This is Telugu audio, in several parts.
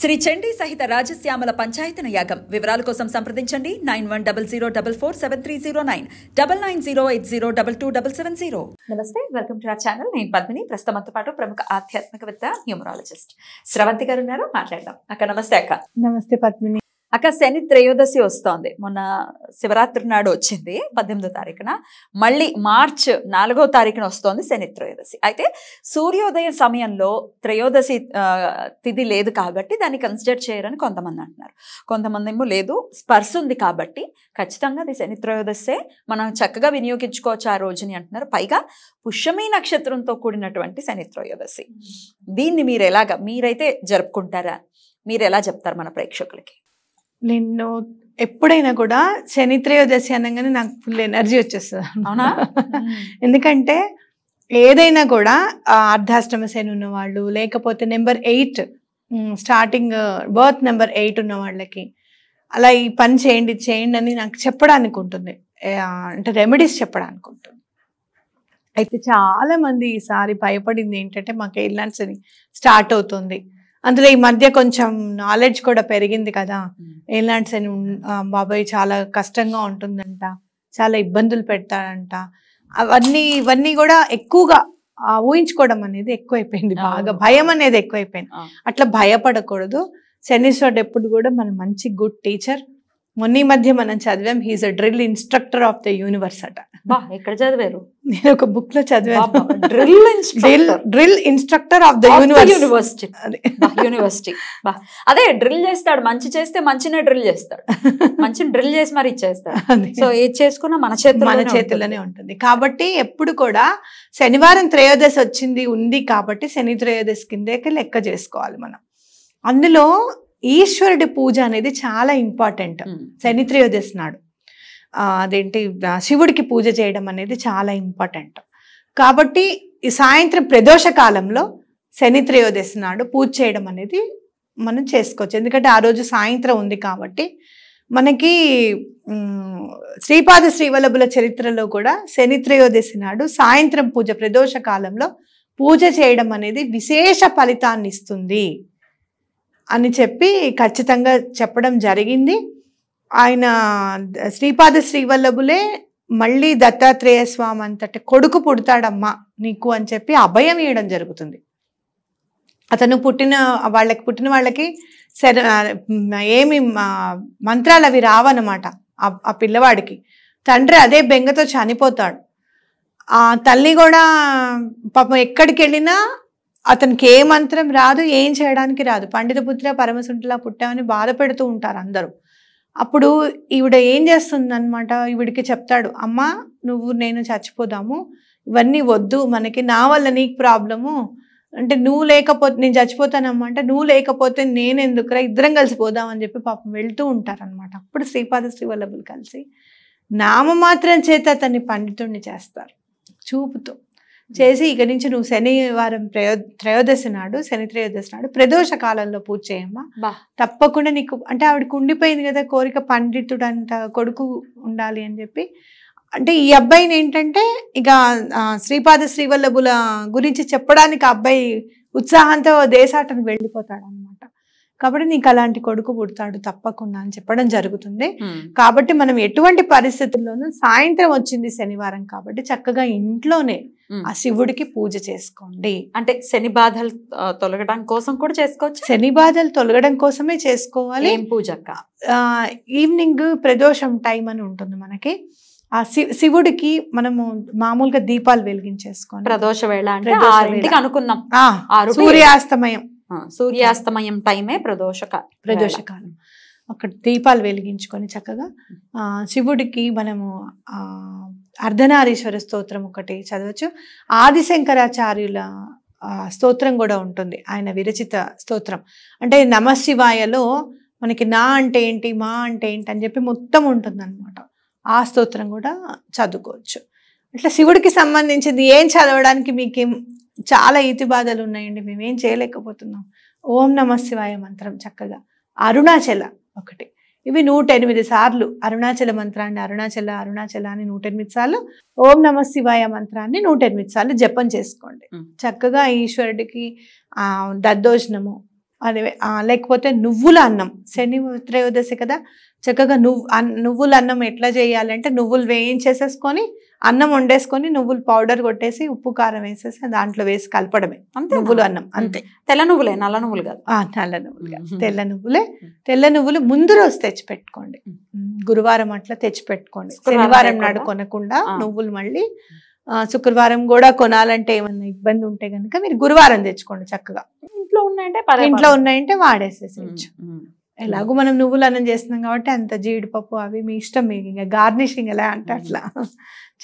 श्री चंडी सहित राजश्यामल पंचायतन यागम विवराल कोसम संप्रदिंचंडी 9100447309 9908022770। नमस्ते, वेलकम टू आवर चैनल। నేను పద్మిని, ప్రస్తమంత పాటు ప్రముఖ ఆధ్యాత్మికవేత్త న్యూమరాలజిస్ట్ శ్రవంతి గారు ఉన్నారు, మాట్లాడదాం అక్క। నమస్తే అక్క। నమస్తే పద్మిని అక్క, శని త్రయోదశి వస్తుంది, మొన్న శివరాత్రి నాడు వచ్చింది 18వ తారీఖున, మళ్ళీ మార్చి 4వ తారీఖున వస్తుంది శని త్రయోదశి। అయితే సూర్యోదయం సమయంలో త్రయోదశి తిథి లేదు కాబట్టి దాన్ని కన్సిడర్ చేయరని కొంతమంది అంటున్నారు, కొంతమంది ఏమో లేదు స్పర్శ ఉంది కాబట్టి ఖచ్చితంగా అది శని త్రయోదశే మనం చక్కగా వినియోగించుకోవచ్చు ఆ రోజుని అంటున్నారు, పైగా పుష్యమి నక్షత్రంతో కూడినటువంటి శని త్రయోదశి। దీన్ని మీరు ఎలాగా, మీరైతే జరుపుకుంటారా, మీరు ఎలా చెప్తారు మన ప్రేక్షకులకి? నేను ఎప్పుడైనా కూడా శని త్రయోదశి అనగానే నాకు ఫుల్ ఎనర్జీ వచ్చేస్తుంది. అవునా? ఎందుకంటే ఏదైనా కూడా అర్ధాష్టమ శని ఉన్నవాళ్ళు, లేకపోతే నెంబర్ 8 స్టార్టింగ్ బర్త్ నెంబర్ 8 ఉన్న వాళ్ళకి అలా ఈ పని చేయండి చేయండి అని నాకు చెప్పడానికి ఉంటుంది, అంటే రెమెడీస్ చెప్పడానికి ఉంటుంది. అయితే చాలా మంది ఈసారి భయపడింది ఏంటంటే, మాకు ఇలాంటి శని స్టార్ట్ అవుతుంది, అందులో ఈ మధ్య కొంచెం నాలెడ్జ్ కూడా పెరిగింది కదా, ఎలాంటి శని బాబాయ్ చాలా కష్టంగా ఉంటుందంట, చాలా ఇబ్బందులు పెడతాడంట, ఇవన్నీ కూడా ఎక్కువగా ఊహించుకోవడం అనేది ఎక్కువైపోయింది, బాగా భయం అనేది ఎక్కువైపోయింది. అట్లా భయపడకూడదు. శనీశ్వరుడు ఎప్పుడు కూడా మన మంచి గుడ్ టీచర్. మొన్న ఈ మధ్య మనం చదివాం, he is a drill instructor of the universe అట. ఎక్కడ చదివారు? నేను ఒక బుక్ లో చదివాను, drill instructor of the university. అదే డ్రిల్ చేస్తాడు, మంచి చేస్తే మంచినే డ్రిల్ చేస్తాడు, మంచి డ్రిల్ చేసి మరి ఇచ్చేస్తాడు. సో ఏది చేసుకున్నా మన చేతుల్లోనే ఉంటుంది. కాబట్టి ఎప్పుడు కూడా శనివారం త్రయోదశి వచ్చింది ఉంది కాబట్టి శని త్రయోదశి కిందకి లెక్క చేసుకోవాలి మనం. అందులో ఈశ్వరుడి పూజ అనేది చాలా ఇంపార్టెంట్. శని త్రయోదశి నాడు అదేంటి శివుడికి పూజ చేయడం అనేది చాలా ఇంపార్టెంట్. కాబట్టి ఈ సాయంత్రం ప్రదోష కాలంలో శని త్రయోదశి నాడు పూజ చేయడం అనేది మనం చేసుకోవచ్చు. ఎందుకంటే ఆ రోజు సాయంత్రం ఉంది కాబట్టి మనకి శ్రీపాద శ్రీవల్లభుల చరిత్రలో కూడా శని త్రయోదశి నాడు సాయంత్రం పూజ ప్రదోష కాలంలో పూజ చేయడం అనేది విశేష ఫలితాన్ని ఇస్తుంది అని చెప్పి ఖచ్చితంగా చెప్పడం జరిగింది. ఆయన శ్రీపాద శ్రీవల్లభులే మళ్ళీ దత్తాత్రేయ స్వామి అంతటి కొడుకు పుడతాడమ్మా నీకు అని చెప్పి అభయం ఇవ్వడం జరుగుతుంది. అతను పుట్టిన వాళ్ళకి సరే ఏమి మంత్రాలు అవి రావన్నమాట. ఆ పిల్లవాడికి తండ్రి అదే బెంగతో చనిపోతాడు, ఆ తల్లి కూడా పాపం ఎక్కడికి వెళ్ళినా అతనికి ఏ మంత్రం రాదు, ఏం చేయడానికి రాదు, పండిత పుత్ర పరమసుంటలా పుట్టామని బాధ పెడుతూ ఉంటారు అందరూ. అప్పుడు ఈవిడ ఏం చేస్తుందన్నమాట, ఈవిడికి చెప్తాడు, అమ్మ నువ్వు నేను చచ్చిపోదాము, ఇవన్నీ వద్దు మనకి, నా వల్ల నీకు ప్రాబ్లము, అంటే నువ్వు లేకపోతే నేను చచ్చిపోతానమ్మ అంటే నువ్వు లేకపోతే నేను ఎందుకురా, ఇద్దరం కలిసిపోదాం అని చెప్పి పాపం వెళ్తూ ఉంటారనమాట. అప్పుడు శ్రీపాద శ్రీవల్లభులు కలిసి నామమాత్రం చేత అతన్ని పండితుడిని చేస్తారు, చూపుతో చేసి ఇక నుంచి నువ్వు శనివారం శని త్రయోదశి నాడు ప్రదోష కాలంలో పూజ చేయమ్మా, తప్పకుండా నీకు, అంటే ఆవిడకు ఉండిపోయింది కదా కోరిక, పండితుడు అంత కొడుకు ఉండాలి అని చెప్పి. అంటే ఈ అబ్బాయిని ఏంటంటే ఇక శ్రీపాద శ్రీవల్లభుల గురించి చెప్పడానికి అబ్బాయి ఉత్సాహంతో దేశాటనికి వెళ్ళిపోతాడు అనమాట. కాబట్టి నీకు అలాంటి కొడుకు పుడతాడు తప్పకుండా అని చెప్పడం జరుగుతుంది. కాబట్టి మనం ఎటువంటి పరిస్థితుల్లోనూ సాయంత్రం వచ్చింది శనివారం కాబట్టి చక్కగా ఇంట్లోనే ఆ శివుడికి పూజ చేసుకోండి. అంటే శని బాధలు తొలగడం కోసం కూడా చేసుకోవచ్చు, శని బాధలు తొలగడం కోసమే చేసుకోవాలి. ఏం పూజ? ఈవినింగ్ ప్రదోషం టైం అని ఉంటుంది మనకి, ఆ శివుడికి మనము మామూలుగా దీపాలు వెలిగించేసుకోండి ప్రదోష వేళ, అంటే అనుకున్నాం సూర్యాస్తమయం టైమే ప్రదోషకాలం, అక్కడ దీపాలు వెలిగించుకొని చక్కగా శివుడికి మనము అర్ధనారీశ్వర స్తోత్రం ఒకటి చదవచ్చు. ఆదిశంకరాచార్యుల స్తోత్రం కూడా ఉంటుంది, ఆయన విరచిత స్తోత్రం. అంటే నమశివాయలో మనకి నా అంటే ఏంటి, మా అంటే ఏంటి అని చెప్పి మొత్తం ఉంటుంది అనమాట. ఆ స్తోత్రం కూడా చదువుకోవచ్చు. అట్లా శివుడికి సంబంధించింది ఏం చదవడానికి మీకేం చాలా ఈతి బాధలు ఉన్నాయండి, మేమేం చేయలేకపోతున్నాం, ఓం నమశివాయ మంత్రం చక్కగా, అరుణాచల ఒకటి, ఇవి 108 సార్లు అరుణాచల మంత్రాన్ని అరుణాచల అని 108 సార్లు, ఓం నమశివాయ మంత్రాన్ని 108 సార్లు జపం చేసుకోండి. చక్కగా ఈశ్వరుడికి దద్దోజనము లేకపోతే నువ్వుల అన్నం శని త్రయోదశి కదా చక్కగా నువ్వుల అన్నం ఎట్లా చేయాలంటే నువ్వులు వేయించేసేసుకొని అన్నం వండేసుకొని నువ్వులు పౌడర్ కొట్టేసి ఉప్పు కారం వేసేసి దాంట్లో వేసి కలపడమే నువ్వుల అన్నం అంతే. తెల్ల నువ్వులే నల్ల నువ్వులు కాదు. నల్ల నువ్వులు తెల్ల నువ్వులే. తెల్ల నువ్వులు ముందు రోజు తెచ్చిపెట్టుకోండి, గురువారం అట్లా తెచ్చిపెట్టుకోండి. శనివారం నాడు కొనకుండా నువ్వులు మళ్ళీ శుక్రవారం కూడా కొనాలంటే ఏమన్నా ఇబ్బంది ఉంటే కనుక మీరు గురువారం తెచ్చుకోండి. చక్కగా ఇంట్లో ఉన్నాయంటే వాడేసేసేయచ్చు. ఎలాగో మనం నువ్వులు అన్నం చేస్తున్నాం కాబట్టి అంత జీడిపప్పు అవి మీ ఇష్టం, మీకు ఇంకా గార్నిషింగ్ ఎలా అంటే అట్లా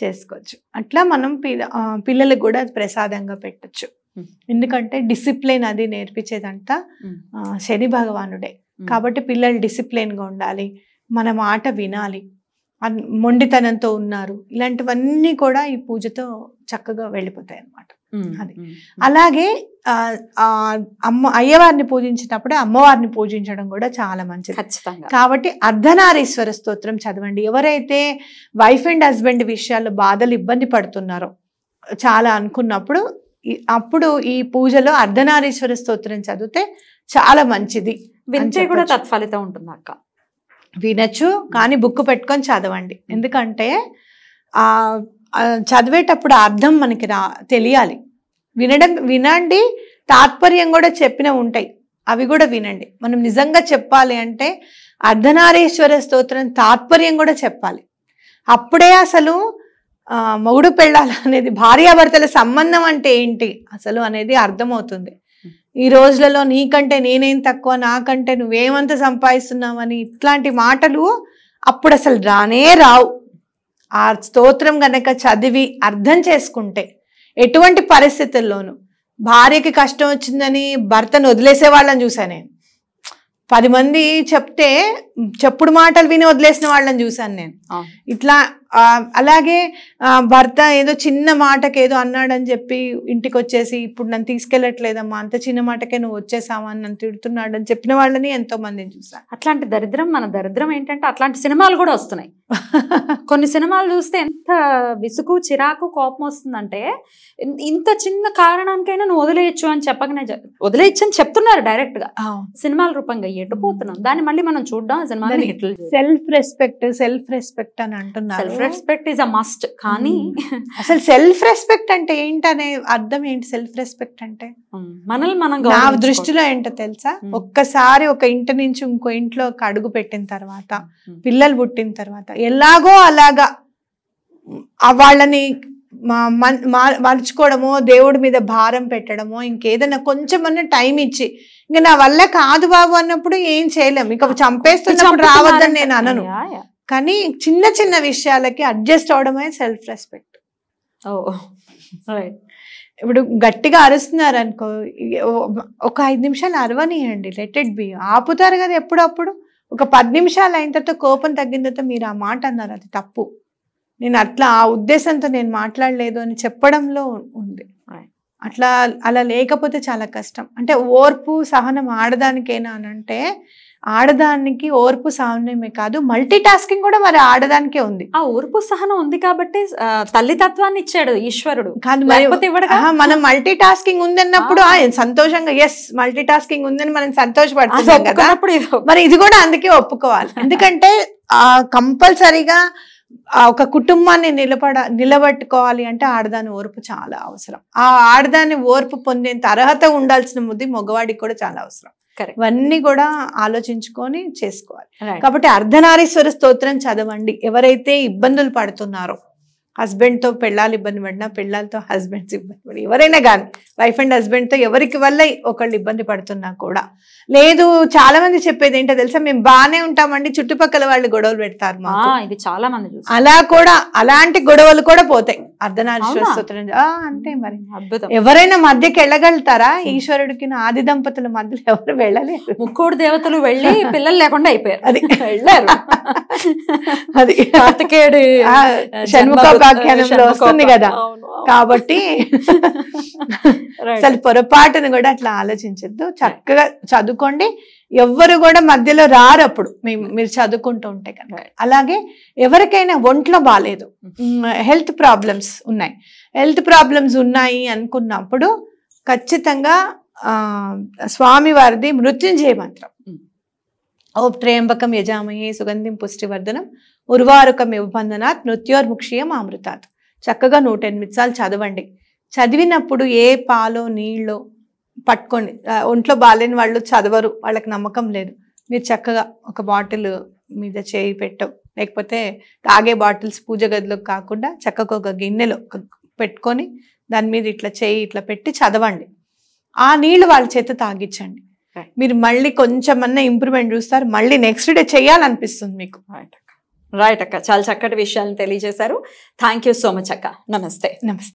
చేసుకోవచ్చు. అట్లా మనం పిల్లలకు కూడా ప్రసాదంగా పెట్టచ్చు. ఎందుకంటే డిసిప్లిన్ అది నేర్పించేదంతా శని భగవానుడే కాబట్టి పిల్లలు డిసిప్లిన్గా ఉండాలి, మనం మాట వినాలి, మొండితనంతో ఉన్నారు, ఇలాంటివన్నీ కూడా ఈ పూజతో చక్కగా వెళ్ళిపోతాయి అన్నమాట. అది అలాగే అయ్యవారిని పూజించినప్పుడే అమ్మవారిని పూజించడం కూడా చాలా మంచిది. కాబట్టి అర్ధనారీశ్వర స్తోత్రం చదవండి. ఎవరైతే వైఫ్ అండ్ హస్బెండ్ విషయాల్లో బాధలు ఇబ్బంది పడుతున్నారో చాలా అనుకున్నప్పుడు అప్పుడు ఈ పూజలో అర్ధనారీశ్వర స్తోత్రం చదివితే చాలా మంచిది. వింటే కూడా తత్ఫలితం ఉంటుంది అక్క. వినొచ్చు కానీ బుక్ పెట్టుకొని చదవండి. ఎందుకంటే ఆ చదివేటప్పుడు అర్థం మనకి తెలియాలి. వినండి, తాత్పర్యం కూడా చెప్పిన ఉంటాయి, అవి కూడా వినండి. మనం నిజంగా చెప్పాలి అంటే అర్ధనారీశ్వర స్తోత్రం తాత్పర్యం కూడా చెప్పాలి. అప్పుడే అసలు మొగుడు పెళ్ళాలి అనేది, భార్యాభర్తల సంబంధం అంటే ఏంటి అసలు అనేది అర్థమవుతుంది. ఈ రోజులలో నీకంటే నేనేం తక్కువ, నాకంటే నువ్వేమంత సంపాదిస్తున్నావని ఇట్లాంటి మాటలు అప్పుడు అసలు రానే రావు. ఆ స్తోత్రం గనక చదివి అర్థం చేసుకుంటే ఎటువంటి పరిస్థితుల్లోనూ, భార్యకి కష్టం వచ్చిందని భర్తను వదిలేసే వాళ్ళని చూసా నేను, 10 మంది చెప్తే చెప్పుడు మాటలు విని వదిలేసిన వాళ్ళని చూసాను నేను ఇట్లా. అలాగే భర్త ఏదో చిన్న మాటకి ఏదో అన్నాడని చెప్పి ఇంటికి వచ్చేసి ఇప్పుడు నన్ను తీసుకెళ్ళట్లేదమ్మా, అంత చిన్న మాటకే నువ్వు వచ్చేసావా అని నన్ను తిడుతున్నాడు అని చెప్పిన వాళ్ళని ఎంతో మందిని చూసాను. అట్లాంటి దరిద్రం, మన దరిద్రం ఏంటంటే అట్లాంటి సినిమాలు కూడా వస్తున్నాయి. కొన్ని సినిమాలు చూస్తే ఎంత విసుగు, చిరాకు, కోపం వస్తుందంటే ఇంత చిన్న కారణానికైనా నువ్వు వదిలేయచ్చు అని చెప్పకనే వదిలేయచ్చు అని చెప్తున్నారు డైరెక్ట్ గా సినిమాల రూపంగా. ఎటుపోతున్నాం దాన్ని మళ్ళీ మనం చూడడం. సినిమా సెల్ఫ్ రెస్పెక్ట్ అని అంటున్నారు. Respect is a must. కానీ అసలు సెల్ఫ్ రెస్పెక్ట్ అంటే ఏంటనే అర్థం ఏంటి? సెల్ఫ్ రెస్పెక్ట్ అంటే మనల్ని మనం, నా దృష్టిలో ఏంటో తెలుసా, ఒక్కసారి ఒక ఇంటి నుంచి ఇంకో ఇంట్లో ఒక అడుగు పెట్టిన తర్వాత, పిల్లలు పుట్టిన తర్వాత ఎలాగో అలాగా వాళ్ళని మలుచుకోవడమో, దేవుడి మీద భారం పెట్టడమో, ఇంకేదైనా కొంచెమన్నా టైం ఇచ్చి ఇంకా నా వల్ల కాదు బాబు అన్నప్పుడు ఏం చేయలేము. ఇంకా చంపేస్తున్నప్పుడు రావద్దని నేను అనను, కానీ చిన్న చిన్న విషయాలకి అడ్జస్ట్ అవడమే సెల్ఫ్ రెస్పెక్ట్. ఇప్పుడు గట్టిగా అరుస్తున్నారు అనుకో, ఒక 5 నిమిషాలు అరవనియండి, లెట్ ఇట్ బి. ఆపుతారు కదా ఎప్పుడప్పుడు. ఒక 10 నిమిషాలు అయిన తర్వాత కోపం తగ్గిన తర్వాత మీరు ఆ మాట అన్నారు, అది తప్పు, నేను అట్లా ఆ ఉద్దేశంతో నేను మాట్లాడలేదు అని చెప్పడంలో ఉంది. అట్లా అలా లేకపోతే చాలా కష్టం. అంటే ఓర్పు సహనం ఆడడానికేనా అని అంటే ఆడదానికి ఓర్పు సహనమే కాదు, మల్టీ టాస్కింగ్ కూడా మరి ఆడదానికే ఉంది. ఆ ఓర్పు సహనం ఉంది కాబట్టి తల్లితత్వాన్ని ఇచ్చాడు ఈశ్వరుడు. మనం మల్టీ టాస్కింగ్ ఉందన్నప్పుడు సంతోషంగా ఎస్ మల్టీ టాస్కింగ్ ఉందని మనం సంతోషపడుతున్నాం కదా, మరి ఇది కూడా అందుకే ఒప్పుకోవాలి. ఎందుకంటే కంపల్సరీగా ఒక కుటుంబాన్ని నిలబెట్టుకోవాలి అంటే ఆడదాని ఓర్పు చాలా అవసరం. ఆ ఆడదాని ఓర్పు పొందేంత అర్హత ఉండాల్సిన ముద్ది మగవాడికి కూడా చాలా అవసరం. ఇవన్నీ కూడా ఆలోచించుకొని చేసుకోవాలి. కాబట్టి అర్ధనారీశ్వర స్తోత్రం చదవండి. ఎవరైతే ఇబ్బందులు పడుతున్నారో, హస్బెండ్తో పెళ్ళాలు ఇబ్బంది పడినా, పెళ్ళాలతో హస్బెండ్స్ ఇబ్బంది పడి, ఎవరైనా కానీ వైఫ్ అండ్ హస్బెండ్తో ఎవరికి వల్ల ఒకళ్ళు ఇబ్బంది పడుతున్నా కూడా, లేదు చాలా మంది చెప్పేది ఏంటో తెలుసా, మేము బాగానే ఉంటామండి, చుట్టుపక్కల వాళ్ళు గొడవలు పెడతారు మాకు, ఇది చాలా మంది అలా కూడా, అలాంటి గొడవలు కూడా పోతాయి అర్ధనారీశ్వర స్తోత్రం అంటే. మరి ఎవరైనా మధ్యకి వెళ్ళగలుగుతారా? ఈశ్వరుడికి ఆది దంపతుల మధ్యలో ఎవరు వెళ్ళలేరు. ముక్కోడు దేవతలు వెళ్ళి పిల్లలు లేకుండా అయిపోయారు. అది వెళ్ళారు, అది కార్తికేయుడు షణ్ముఖ వ్యాఖ్యానంలో వస్తుంది కదా. కాబట్టి అసలు పొరపాటును కూడా అట్లా ఆలోచించద్దు. చక్కగా చదువుకోండి, ఎవ్వరు కూడా మధ్యలో రారు అప్పుడు మీరు చదువుకుంటూ ఉంటే కనుక. అలాగే ఎవరికైనా ఒంట్లో బాగాలేదు, హెల్త్ ప్రాబ్లమ్స్ ఉన్నాయి అనుకున్నప్పుడు ఖచ్చితంగా స్వామివారిది మృత్యుంజయ మంత్రం. ఓం త్రయంబకం యజామహే సుగంధిం పుష్టివర్ధనం ఉర్వారుకం ఇవ బంధనాత్ మృత్యోర్ముక్షీయం అమృతాత్. చక్కగా 108 సార్లు చదవండి. చదివినప్పుడు ఏ పాలో నీళ్ళో పట్టుకోండి. ఒంట్లో బాలేని వాళ్ళు చదవరు, వాళ్ళకి నమ్మకం లేదు. మీరు చక్కగా ఒక బాటిల్ మీద చేయి పెట్టు, లేకపోతే తాగే బాటిల్స్ పూజ గదిలోకి కాకుండా చక్కగా ఒక గిన్నెలో పెట్టుకొని దాని మీద ఇట్లా చేయి ఇట్లా పెట్టి చదవండి. ఆ నీళ్ళు వాళ్ళ చేత తాగించండి. మీరు మళ్ళీ కొంచెమన్నా ఇంప్రూవ్మెంట్ చూస్తారు, మళ్ళీ నెక్స్ట్ డే చేయాలనిపిస్తుంది మీకు. రైట్ అక్క, చాలా చక్కటి విషయాలను తెలియజేశారు. థ్యాంక్ యూ సో మచ్ అక్క. నమస్తే. నమస్తే.